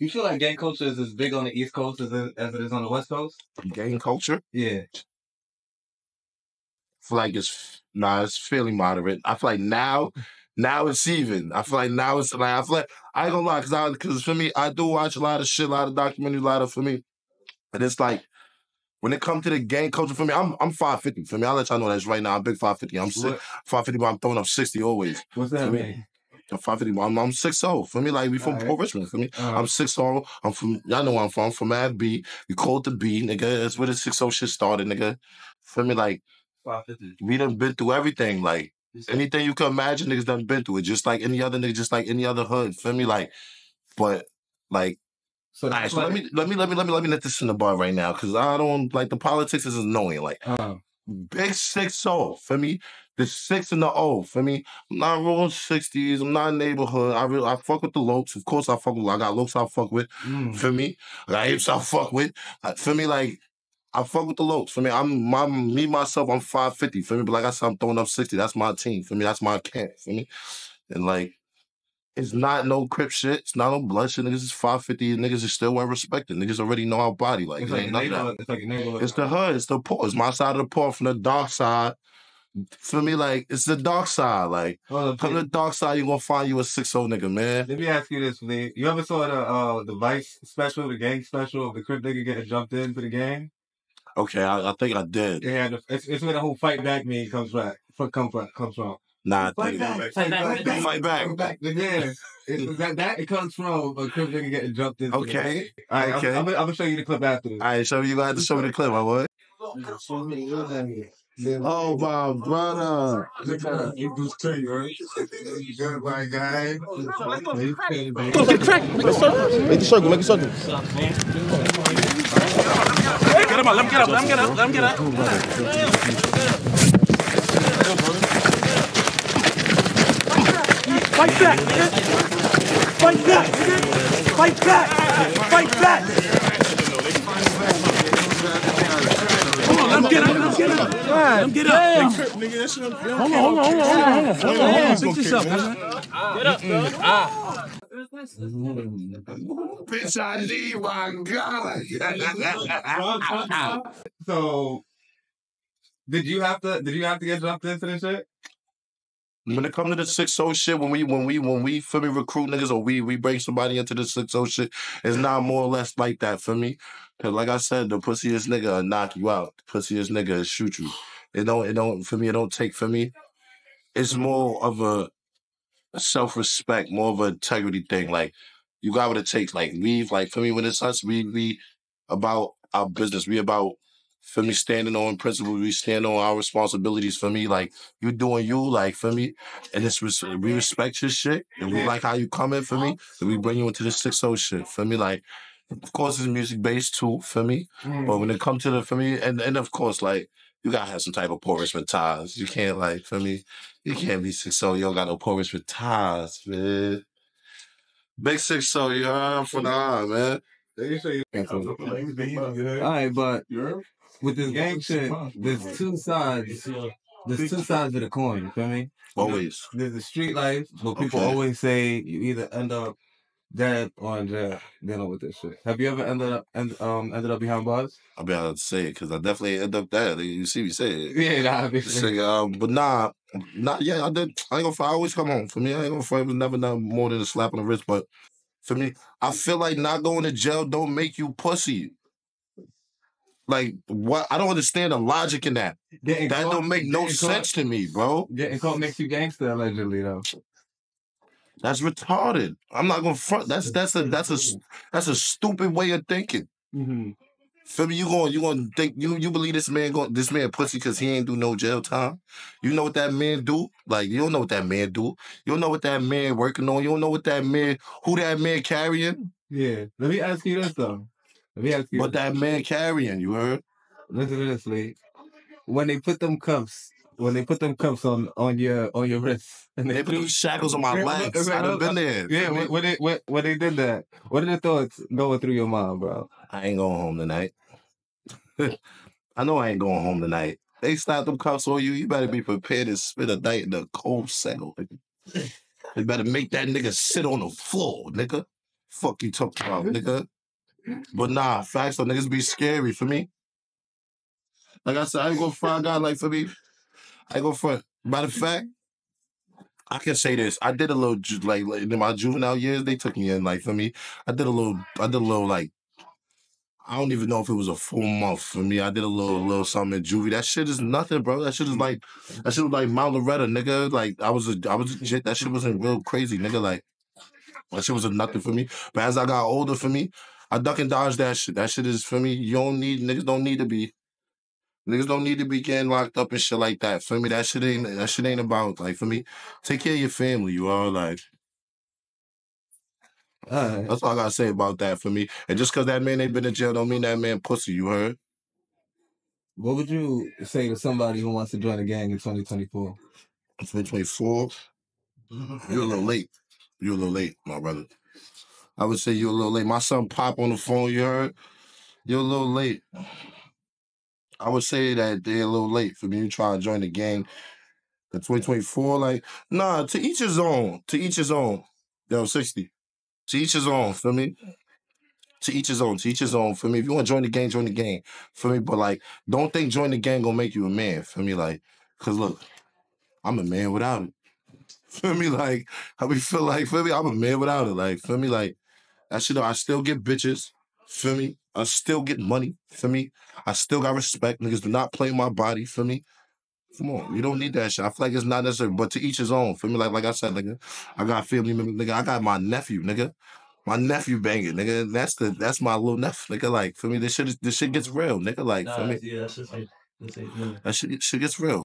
You feel like gang culture is as big on the East Coast as it is on the West Coast? Gang culture? Yeah. I feel like it's, nah, it's fairly moderate. I feel like now it's even. I feel like now it's like, I feel like, I ain't gonna lie, because for me, I do watch a lot of shit, a lot of documentaries, a lot of, for me. And it's like, when it comes to the gang culture, for me, I'm 550. For me, I'll let y'all know that's right now. I'm big 550. I'm 550, but I'm throwing up 60 always. What's that mean? 550. I'm 6-0. For me, like, we from Port Richmond. For me, I'm 6-0. I'm from, y'all know where I'm from. I'm from Mad B. We called the B, nigga. That's where the 6-0 shit started, nigga. For me, like, 550. We done been through everything. Like, anything you can imagine, niggas done been through it. Just like any other nigga, just like any other hood. For me, like, but, like, so, all right, so let me let this in the bar right now, because I don't, like, the politics is annoying. Like, big 6-0 for me. The 6 and the O for me. I'm not rolling 60s. I'm not neighborhood. I fuck with the Lokes. Of course I fuck with. I got Lokes I fuck with. For me, I got apes I fuck with. For me, like, I fuck with the Lokes. For me, myself, I'm 550. For me, but like I said, I'm throwing up 60. That's my team. For me, that's my camp. For me, and like, it's not no Crip shit. It's not no blood shit. Niggas is 550. Niggas is still well respected. Niggas already know our body. Like, it's like, neighborhood. It's the hood. It's the poor. It's my side of the poor from the dark side. For me, like, it's the dark side. Like, come to the dark side, you're going to find you a 6-0 nigga, man. Let me ask you this, Lee. You ever saw the Vice special, the gang special, of the Crip nigga getting jumped into the gang? Okay, I think I did. Yeah, it's where the whole fight back meme comes from. Nah, Fight back. Yeah, that it comes from a Crip nigga getting jumped into. Okay. All right, okay. I'm going to show you the clip after this. All right, so you're going to have to show me the clip, my boy. Oh, my brother. Make a circle. Get him up, let him get up. Fight back! Hold on, let him get up. Hold on. Pick this up, man. Get up, bro. Bitch, I need my God. So, did you have to get dropped into this shit? When it comes to the 6-0 shit, when we for me recruit niggas or we bring somebody into the 6-0 shit, it's not more or less like that for me. Cause like I said, the pussiest nigga will knock you out. The pussiest nigga will shoot you. It don't for me, it don't take for me. It's more of a self-respect, more of an integrity thing. Like, you got what it takes. Like, leave, like, for me, when it's us, we about our business. We about, for me, standing on principle, we stand on our responsibilities. For me, like, you doing you, like, for me, and it's, we respect your shit, and we like how you coming, for me, and we bring you into the 6-0 shit, for me, like, of course, it's music-based, too, for me, but when it comes to the, for me, and of course, like, you gotta have some type of Port Richmond ties. You can't, like, for me, you can't be 6-0, you don't got no Port Richmond ties, man. Big 6-0, you heard? I'm from the eye, man. They say all right, but with this gang shit, there's two sides. There's two sides of the coin, you feel me? Always. There's the street life, but people always say you either end up dead or in jail dealing with this shit. Have you ever ended up behind bars? I'll be able to say it, because I definitely end up there. You see me say it. Yeah, nah, obviously. So, but nah, not yet. I did. I ain't gonna fight. I always come home. For me, I ain't gonna fight. It was never nothing more than a slap on the wrist, but for me, I feel like not going to jail don't make you pussy. Like, what? I don't understand the logic in that. That don't make no sense to me, bro. Getting caught makes you gangster, allegedly, though. That's retarded. I'm not gonna front. That's a stupid way of thinking. Feel me? You gonna think you believe this man pussy because he ain't do no jail time? You know what that man do? Like, you don't know what that man do. You don't know what that man working on. You don't know what that man, who that man carrying. Yeah. Let me ask you this though. What that man carrying? You heard? Listen to this, Lee. When they put them cuffs on your wrists, and they put those shackles on my legs. I done been there. Yeah, when they did that, what are the thoughts going through your mind, bro? I ain't going home tonight. I know I ain't going home tonight. They slap them cuffs on you. You better be prepared to spend a night in the cold cell. You better make that nigga sit on the floor, nigga. Fuck you talking about, nigga? But nah, facts though, niggas be scary for me. Like I said, I ain't gonna front, God, like for me, I ain't gonna front. Matter of fact, I can say this. I did a little, like in my juvenile years, they took me in, like for me. I did a little, like, I don't even know if it was a full month for me. I did a little something in juvie. That shit is nothing, bro. That shit was like Mount Loretta, nigga. Like I was legit. That shit wasn't real crazy, nigga. Like that shit was a nothing for me. But as I got older, for me, I duck and dodge that shit. That shit is for me. You don't need niggas don't need to be getting locked up and shit like that. For me, that shit ain't about, like for me. Take care of your family, you all like. All right. That's all I gotta say about that for me. And just because that man ain't been in jail don't mean that man pussy, you heard? What would you say to somebody who wants to join a gang in 2024? 2024? You're a little late. You're a little late, my brother. I would say you're a little late. My son Pop on the phone, you heard? You're a little late. I would say that they're a little late for me. You trying to join the gang in 2024, like, nah, to each his own. To each his own. Yo, 60. To each his own, feel me? To each his own, feel me? If you want to join the gang, feel me? But, like, don't think join the gang gonna make you a man, feel me? Like, because, look, I'm a man without it. Feel me? Like, how we feel like, feel me? I'm a man without it. Like, feel me? Like, that shit, I still get bitches, feel me? I still get money, feel me? I still got respect. Niggas do not play my body, feel me? Come on, you don't need that shit. I feel like it's not necessary, but to each his own. For me, like I said, nigga, I got family members, nigga. I got my nephew, nigga. My nephew banging, nigga. That's my little nephew, nigga. Like for me, this shit gets real, nigga. Like for me, yeah, that shit gets real.